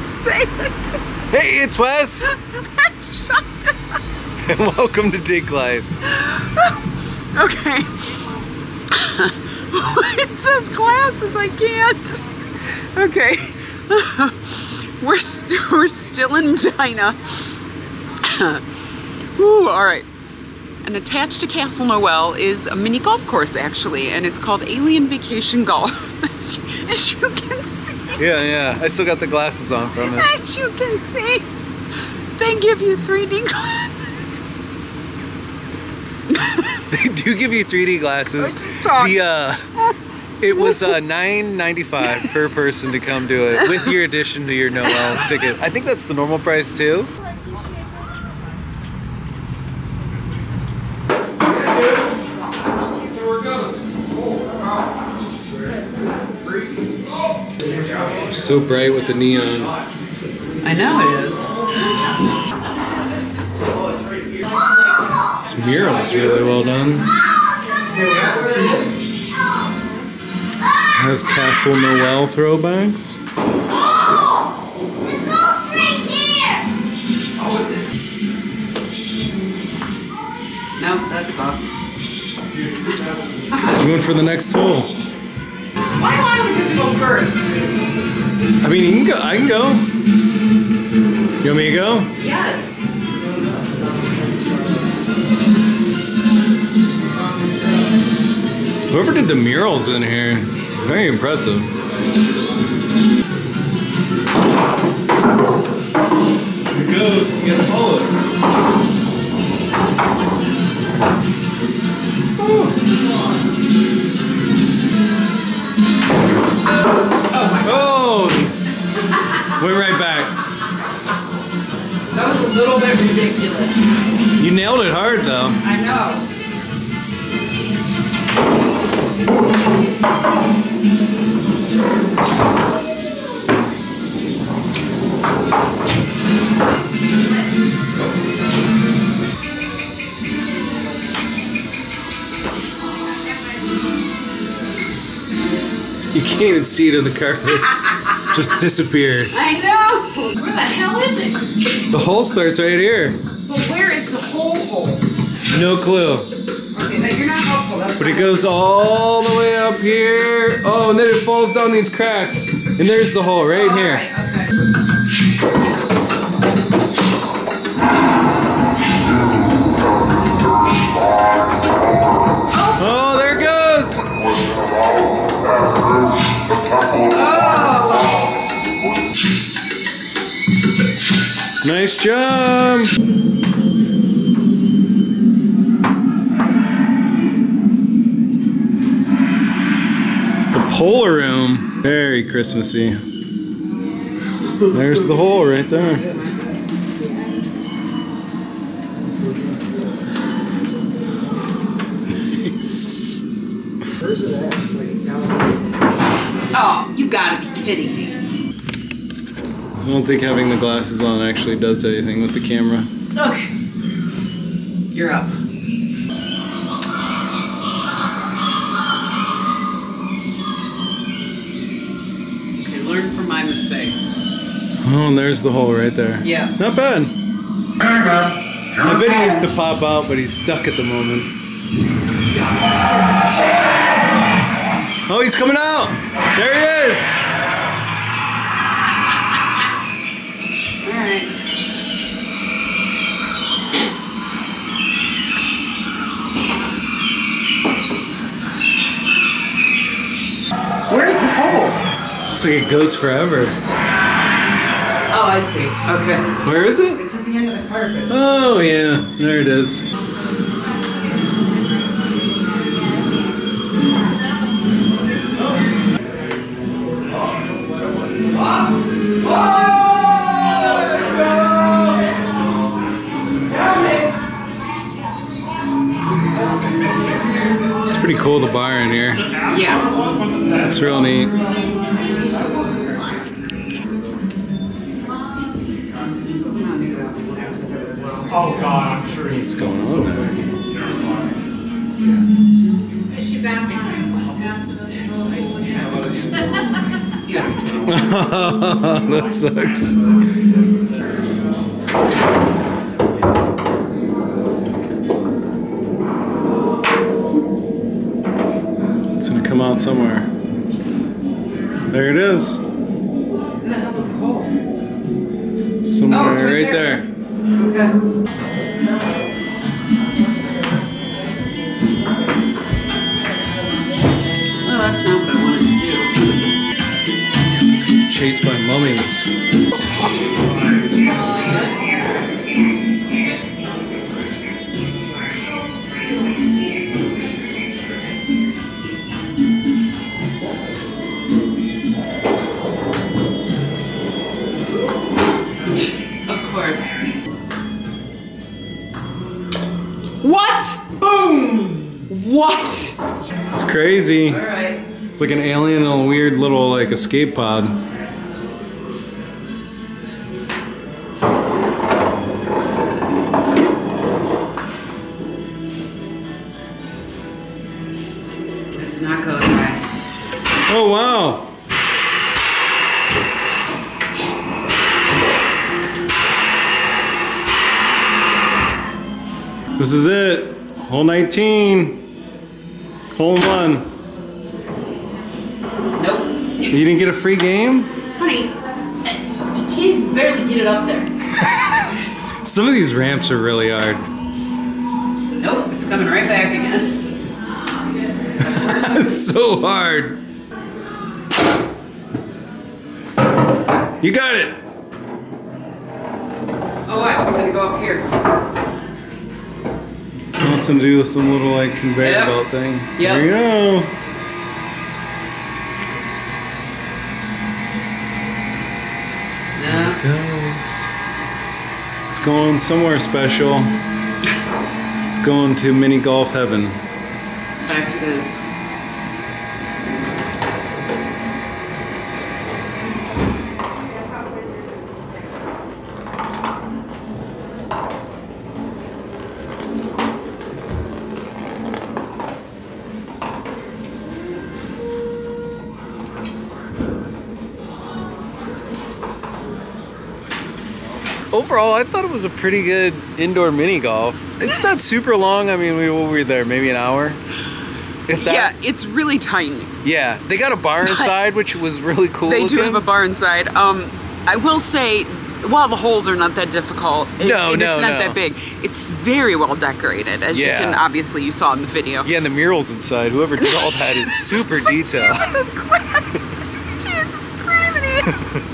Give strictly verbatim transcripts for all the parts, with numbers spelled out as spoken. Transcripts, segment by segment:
just say it. Hey, it's Wes. Shut up. And welcome to DinkLife. Okay. It's those glasses, I can't. Okay. We're, st we're still in Medina. Ooh, all right. And attached to Castle Noel is a mini golf course, actually, and it's called Alien Vacation Golf, as, you, as you can see. Yeah, yeah, I still got the glasses on from it. As you can see, they give you three D glasses. They do give you three D glasses. The, uh, it was uh, nine ninety-five per person to come do it, with your addition to your Noel ticket. I think that's the normal price, too. So bright with the neon. I know it is. This mural is really well done. It has Castle Noel throwbacks. Nope, that's up. Going for the next hole. Why do I always have to go first? I mean, you can go. I can go. You want me to go? Yes. Whoever did the murals in here, very impressive. Here it goes. You gotta follow it. We're right back. That was a little bit ridiculous. You nailed it hard, though. I know. You can't even see it on the carpet. Just disappears. I know! Where the hell is it? The hole starts right here. But where is the hole hole? No clue. Okay, now you're not helpful. That's but it goes all the way up here. Oh, and then it falls down these cracks. And there's the hole right oh, here. Right, okay. Oh, there it goes! Oh. Nice job! It's the polar room. Very Christmassy. There's the hole right there. Nice. Oh, you gotta be kidding me. I don't think having the glasses on actually does anything with the camera. Okay. You're up. I learned from my mistakes. Oh, and there's the hole right there. Yeah. Not bad. I bet he used to pop out, but he's stuck at the moment. Oh, he's coming out! There he is! Looks like it goes forever. Oh, I see. Okay. Where is it? It's at the end of the carpet. Oh, yeah. There it is. It's pretty cool, the bar in here. Yeah. It's real neat. Oh God, I'm sure he's going on there. Is she back? Yeah. That sucks. It's gonna come out somewhere. There it is. Where the hell is the hole? Somewhere oh, right, right there. there. Okay. Chased by mummies. Of course. What? Boom! What? It's crazy. All right. It's like an alien in a weird little like escape pod. Oh wow! This is it. Hole nineteen. Hole one. Nope. You didn't get a free game? Honey, you can't barely get it up there. Some of these ramps are really hard. Nope, it's coming right back again. It's so hard. You got it! Oh watch, it's gonna go up here. I want something to do with some little like conveyor yep. belt thing. Yep. There you go! Yeah. There it goes. It's going somewhere special. It's going to mini golf heaven. In fact it is. Overall, I thought it was a pretty good indoor mini golf. It's not super long. I mean, we were there maybe an hour. If that, yeah, it's really tiny. Yeah, they got a bar inside, which was really cool. They looking. do have a bar inside. Um, I will say, while the holes are not that difficult, it, no, and no, it's not no. that big. It's very well decorated, as yeah. you can obviously you saw in the video. Yeah, and the murals inside. Whoever did all that is super detailed. Those glasses. Jesus Christ.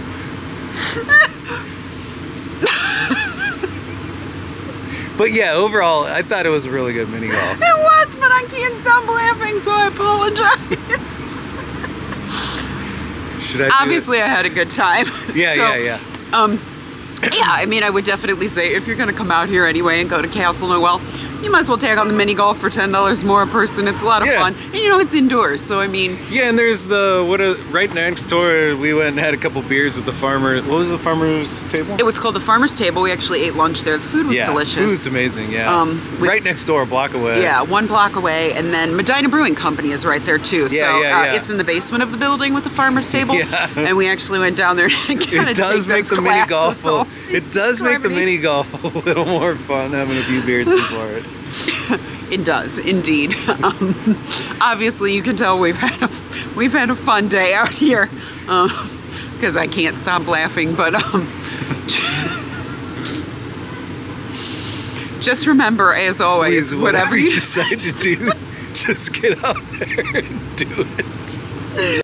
But yeah, overall, I thought it was a really good mini golf. It was, but I can't stop laughing, so I apologize. Should I? Obviously, I had a good time. Yeah, so, yeah, yeah. Um, yeah, I mean, I would definitely say if you're going to come out here anyway and go to Castle Noel, you might as well tag on the mini golf for ten dollars more a person. It's a lot of yeah. fun. And you know, it's indoors, so I mean. Yeah, and there's the, what a, right next door, we went and had a couple beers at the Farmer's, what was the Farmer's Table? It was called the Farmer's Table. We actually ate lunch there. The food was yeah, delicious. Yeah, food was amazing, yeah. Um, we, right next door, a block away. Yeah, one block away. And then Medina Brewing Company is right there too. So yeah, yeah, uh, yeah. it's in the basement of the building with the Farmer's Table. Yeah. And we actually went down there and kind of does make the mini golf. A, it does make the mini golf a little more fun having a few beers before it. It does indeed. Um, obviously, you can tell we've had a we've had a fun day out here because uh, I can't stop laughing. But um, just remember, as always, Please, whatever, whatever you decide to do, just get out there and do it.